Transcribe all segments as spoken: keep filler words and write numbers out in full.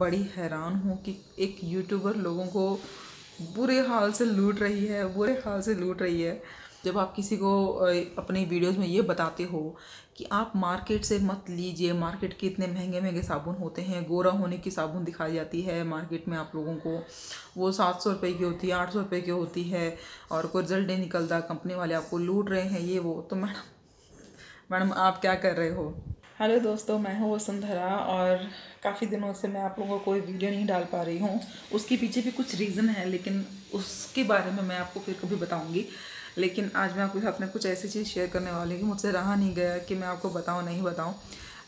बड़ी हैरान हूँ कि एक यूट्यूबर लोगों को बुरे हाल से लूट रही है बुरे हाल से लूट रही है। जब आप किसी को अपनी वीडियोस में ये बताते हो कि आप मार्केट से मत लीजिए, मार्केट के इतने महंगे महंगे साबुन होते हैं, गोरा होने की साबुन दिखाई जाती है मार्केट में आप लोगों को, वो सात सौ रुपये की होती है, आठ सौ रुपये की होती है और कोई रिजल्ट नहीं निकलता, कंपनी वाले आपको लूट रहे हैं ये वो। तो मैडम मैडम आप क्या कर रहे हो? हेलो दोस्तों, मैं हूँ वसुंधरा और काफ़ी दिनों से मैं आप लोगों को कोई वीडियो नहीं डाल पा रही हूँ। उसके पीछे भी कुछ रीज़न है लेकिन उसके बारे में मैं आपको फिर कभी बताऊँगी। लेकिन आज मैं आपके साथ में कुछ ऐसी चीज़ शेयर करने वाली कि मुझसे रहा नहीं गया कि मैं आपको बताऊँ नहीं बताऊँ।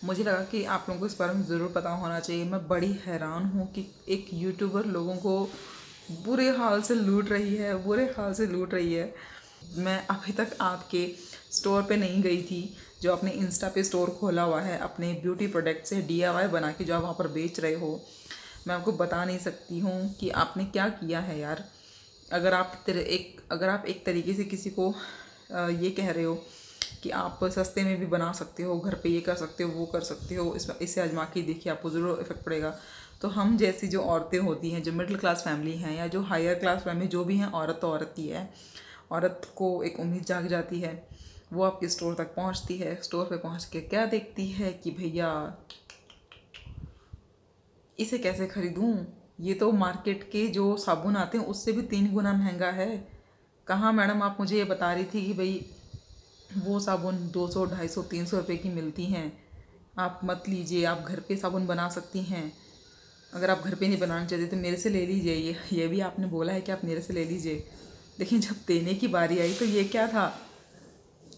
मुझे लगा कि आप लोगों को इस बारे में ज़रूर पता होना चाहिए। मैं बड़ी हैरान हूँ कि एक यूट्यूबर लोगों को बुरे हाल से लूट रही है बुरे हाल से लूट रही है। मैं अभी तक आपके स्टोर पे नहीं गई थी जो आपने इंस्टा पे स्टोर खोला हुआ है अपने ब्यूटी प्रोडक्ट से डीआईवाई बना के जो आप वहाँ पर बेच रहे हो। मैं आपको बता नहीं सकती हूँ कि आपने क्या किया है यार। अगर आप एक अगर आप एक तरीके से किसी को ये कह रहे हो कि आप सस्ते में भी बना सकते हो, घर पे ये कर सकते हो, वो कर सकते हो, इस इससे आजमा के देखिए, आपको ज़रूर इफेक्ट पड़ेगा। तो हम जैसी जो औरतें होती हैं, जो मिडिल क्लास फैमिली हैं या जो हायर क्लास फैमिली, जो भी हैं, औरत तो औरत ही है। औरत को एक उम्मीद जाग जाती है, वो आपके स्टोर तक पहुंचती है। स्टोर पे पहुंच के क्या देखती है कि भैया इसे कैसे खरीदूं, ये तो मार्केट के जो साबुन आते हैं उससे भी तीन गुना महंगा है। कहाँ मैडम आप मुझे ये बता रही थी कि भाई वो साबुन दो सौ ढाई सौ तीन सौ रुपये की मिलती हैं, आप मत लीजिए, आप घर पे साबुन बना सकती हैं। अगर आप घर पे नहीं बनाना चाहते तो मेरे से ले लीजिए, ये ये भी आपने बोला है कि आप मेरे से ले लीजिए। लेकिन जब देने की बारी आई तो ये क्या था,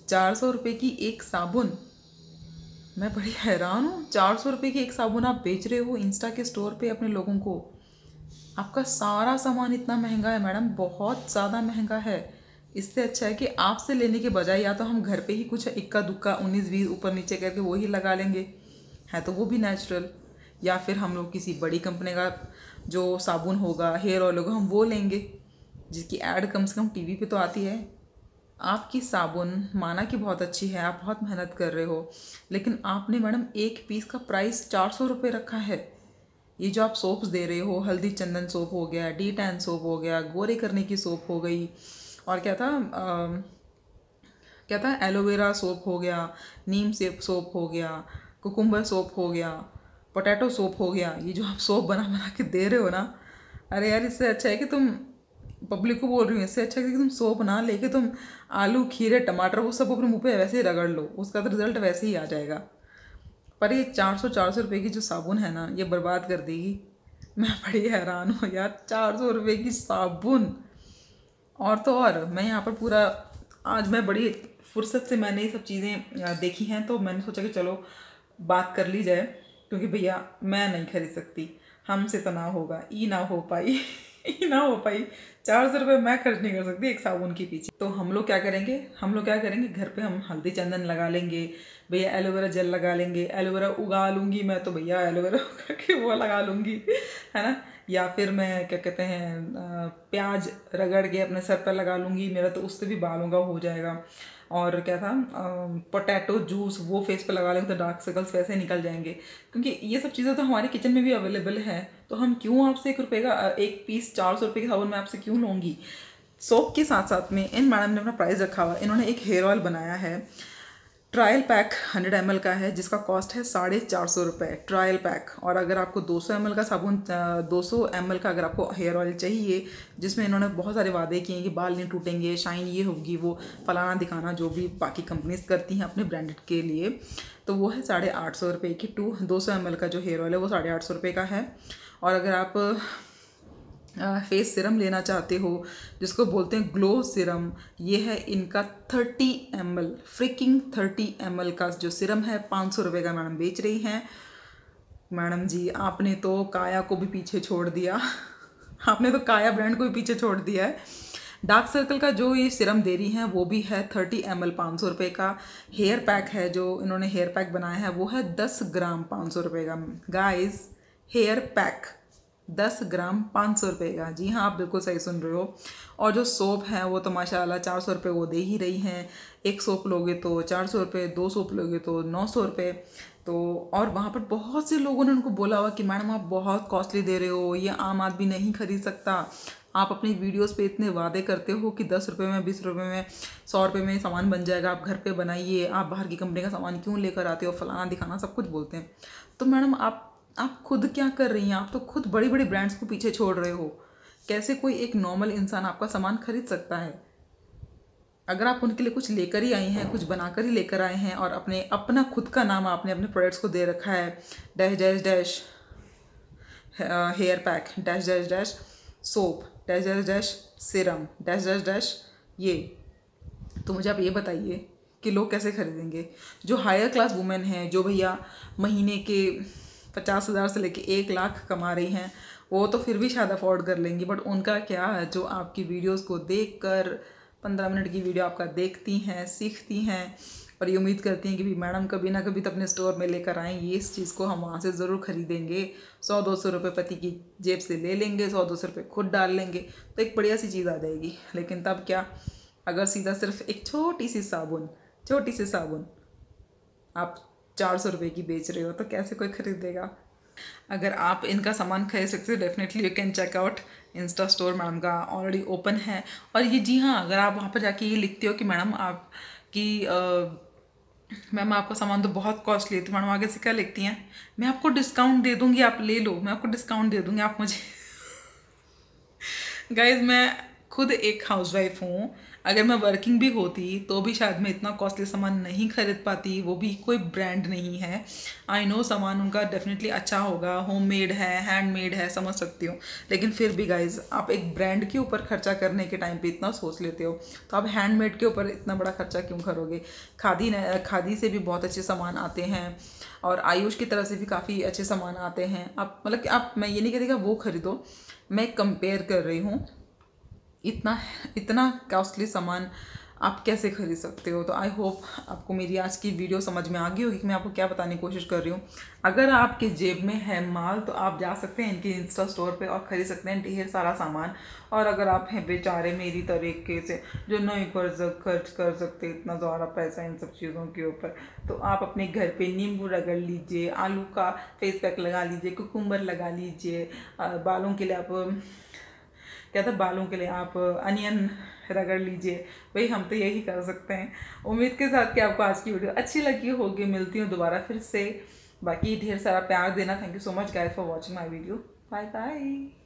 चार सौ रुपये की एक साबुन। मैं बड़ी हैरान हूँ, चार सौ रुपये की एक साबुन आप बेच रहे हो इंस्टा के स्टोर पे अपने लोगों को। आपका सारा सामान इतना महंगा है मैडम, बहुत ज़्यादा महंगा है। इससे अच्छा है कि आपसे लेने के बजाय या तो हम घर पे ही कुछ इक्का दुक्का उन्नीस बीस ऊपर नीचे करके वही लगा लेंगे, है तो वो भी नेचुरल, या फिर हम लोग किसी बड़ी कंपनी का जो साबुन होगा, हेयर ऑयल होगा, हम वो लेंगे जिसकी ऐड कम से कम टीवी पे तो आती है। आपकी साबुन माना कि बहुत अच्छी है, आप बहुत मेहनत कर रहे हो, लेकिन आपने मैडम एक पीस का प्राइस चार सौ रुपये रखा है। ये जो आप सोप्स दे रहे हो, हल्दी चंदन सोप हो गया, डी टैन सोप हो गया, गोरे करने की सोप हो गई, और क्या था आ, क्या था एलोवेरा सोप हो गया, नीम सेप सोप हो गया, कुकुम्बर सोप हो गया, पोटैटो सोप हो गया, ये जो आप सोप बना बना के दे रहे हो ना, अरे यार इससे अच्छा है कि तुम, पब्लिक को बोल रही हूँ, इससे अच्छा है कि तुम सोप ना लेके तुम आलू खीरे टमाटर वो सब अपने मुंह पे वैसे ही रगड़ लो, उसका तो रिज़ल्ट वैसे ही आ जाएगा। पर ये चार सौ चार सौ रुपये की जो साबुन है ना, ये बर्बाद कर देगी। मैं बड़ी हैरान हूँ यार, चार सौ रुपये की साबुन। और तो और मैं यहाँ पर पूरा, आज मैं बड़ी फुर्सत से मैंने ये सब चीज़ें देखी हैं तो मैंने सोचा कि चलो बात कर ली जाए, क्योंकि भैया मैं नहीं खरीद सकती, हमसे तो ना होगा, ई ना हो पाई ना हो पाई चार सौ रुपये मैं खर्च नहीं कर सकती एक साबुन के पीछे। तो हम लोग क्या करेंगे, हम लोग क्या करेंगे घर पे हम हल्दी चंदन लगा लेंगे भैया, एलोवेरा जेल लगा लेंगे, एलोवेरा उगा लूँगी मैं तो भैया, एलोवेरा उगा के वो लगा लूँगी, है ना। या फिर मैं क्या कहते हैं प्याज रगड़ के अपने सर पर लगा लूँगी, मेरा तो उससे भी बालों का हो जाएगा। और क्या था पोटैटो जूस वो फेस पे लगा लेंगे तो डार्क सर्कल्स वैसे निकल जाएंगे, क्योंकि ये सब चीज़ें तो हमारे किचन में भी अवेलेबल है। तो हम क्यों आपसे एक रुपये का एक पीस चार सौ रुपये के साबुन मैं आपसे क्यों लूँगी। सोप के साथ साथ में इन मैडम ने अपना प्राइस रखा हुआ, इन्होंने एक हेयर ऑयल बनाया है, trial pack hundred M L का है जिसका कॉस्ट है साढ़े चार सौ रुपये ट्रायल पैक। और अगर आपको दो सौ एम एल का साबुन दो सौ एम एल का अगर आपको हेयर ऑयल चाहिए, जिसमें इन्होंने बहुत सारे वादे किए हैं कि बाल नहीं टूटेंगे, शाइन ये होगी वो फलाना दिखाना, जो भी बाकी कंपनीज करती हैं अपने ब्रांडेड के लिए, तो वो है साढ़े आठ सौ रुपये की टू दो सौ एम एल का जो हेयर ऑयल है वो साढ़े आठ सौ रुपये का है। और अगर आप फेस सिरम लेना चाहते हो जिसको बोलते हैं ग्लो सिरम, ये है इनका thirty M L, freaking thirty M L का जो सिरम है पाँच सौ रुपये का मैडम बेच रही हैं। मैडम जी आपने तो काया को भी पीछे छोड़ दिया आपने तो काया ब्रांड को भी पीछे छोड़ दिया है। डार्क सर्कल का जो ये सिरम दे रही हैं वो भी है थर्टी एम एल पाँच सौ रुपये का। हेयर पैक है जो इन्होंने हेयर पैक बनाया है वो है दस ग्राम पाँच सौ रुपये का। गाइज हेयर पैक दस ग्राम पाँच सौ रुपये का, जी हाँ आप बिल्कुल सही सुन रहे हो। और जो सोप है वो तो माशाल्लाह चार सौ रुपये वो दे ही रही हैं। एक सोप लोगे तो चार सौ रुपये, दो सोप लोगे तो नौ सौ रुपये। तो और वहाँ पर बहुत से लोगों ने उनको बोला हुआ कि मैडम आप बहुत कॉस्टली दे रहे हो, ये आम आदमी नहीं खरीद सकता, आप अपनी वीडियोस पे इतने वादे करते हो कि दस रुपये में, बीस रुपये में, सौ रुपये में सामान बन जाएगा, आप घर पे बनाइए, आप बाहर की कंपनी का सामान क्यों लेकर आते हो, फलाना दिखाना सब कुछ बोलते हैं। तो मैडम आप आप खुद क्या कर रही हैं, आप तो खुद बड़े बड़े ब्रांड्स को पीछे छोड़ रहे हो, कैसे कोई एक नॉर्मल इंसान आपका सामान खरीद सकता है। अगर आप उनके लिए कुछ लेकर ही आई हैं, कुछ बनाकर ही लेकर आए हैं और अपने अपना खुद का नाम आपने अपने प्रोडक्ट्स को दे रखा है, dash dash dash hair pack, dash dash dash soap, dash dash dash serum, dash dash dash ये, तो मुझे आप ये बताइए कि लोग कैसे खरीदेंगे। जो हायर क्लास वुमेन हैं, जो भैया महीने के पचास हज़ार से लेके एक लाख कमा रही हैं, वो तो फिर भी शायद अफोर्ड कर लेंगी, बट उनका क्या है जो आपकी वीडियोस को देखकर पंद्रह मिनट की वीडियो आपका देखती हैं, सीखती हैं और ये उम्मीद करती हैं कि भी मैडम कभी ना कभी तो अपने स्टोर में लेकर आएंगी इस चीज़ को, हम वहाँ से ज़रूर खरीदेंगे, सौ दो सौ रुपये पति की जेब से ले लेंगे, सौ दो सौ रुपये खुद डाल लेंगे तो एक बढ़िया सी चीज़ आ जाएगी। लेकिन तब क्या, अगर सीधा सिर्फ एक छोटी सी साबुन, छोटी सी साबुन आप चार सौ रुपये की बेच रहे हो तो कैसे कोई खरीदेगा। अगर आप इनका सामान खरीद सकते हो definitely you can check out insta store, madam का ऑलरेडी ओपन है। और ये जी हाँ, अगर आप वहाँ पर जाके ये लिखते हो कि मैडम आप कि मैम आपका सामान तो बहुत कॉस्टली है, तो मैडम आगे से क्या लिखती हैं, मैं आपको डिस्काउंट दे दूँगी, आप ले लो, मैं आपको डिस्काउंट दे दूँगी, आप मुझे गाइज मैं खुद एक हाउसवाइफ हूँ, अगर मैं वर्किंग भी होती तो भी शायद मैं इतना कॉस्टली सामान नहीं खरीद पाती, वो भी कोई ब्रांड नहीं है। आई नो सामान उनका डेफिनेटली अच्छा होगा, होममेड है, हैंडमेड है, समझ सकती हूँ, लेकिन फिर भी गाइज आप एक ब्रांड के ऊपर खर्चा करने के टाइम पे इतना सोच लेते हो तो आप हैंडमेड के ऊपर इतना बड़ा खर्चा क्यों करोगे। खादी खादी से भी बहुत अच्छे सामान आते हैं और आयुष की तरफ से भी काफ़ी अच्छे सामान आते हैं। आप मतलब कि आप, मैं ये नहीं कहती कि वो खरीदो, मैं कंपेयर कर रही हूँ इतना इतना कॉस्टली सामान आप कैसे खरीद सकते हो। तो आई होप आपको मेरी आज की वीडियो समझ में आ गई होगी कि मैं आपको क्या बताने की कोशिश कर रही हूँ। अगर आपके जेब में है माल तो आप जा सकते हैं इनके इंस्टा स्टोर पे और ख़रीद सकते हैं ढेर सारा सामान। और अगर आप हैं बेचारे मेरी तरीके से जो नहीं कर्ज खर्च कर सकते इतना ज़्यादा पैसा इन सब चीज़ों के ऊपर, तो आप अपने घर पे नींबू रगड़ लीजिए, आलू का फेस पैक लगा लीजिए, कुकुम्बर लगा लीजिए, बालों के लिए आप क्या था, बालों के लिए आप अनियन रगड़ लीजिए, वही हम तो यही कर सकते हैं। उम्मीद के साथ कि आपको आज की वीडियो अच्छी लगी होगी। मिलती हूँ दोबारा फिर से, बाकी ढेर सारा प्यार देना। Thank you so much guys for watching my video, bye bye.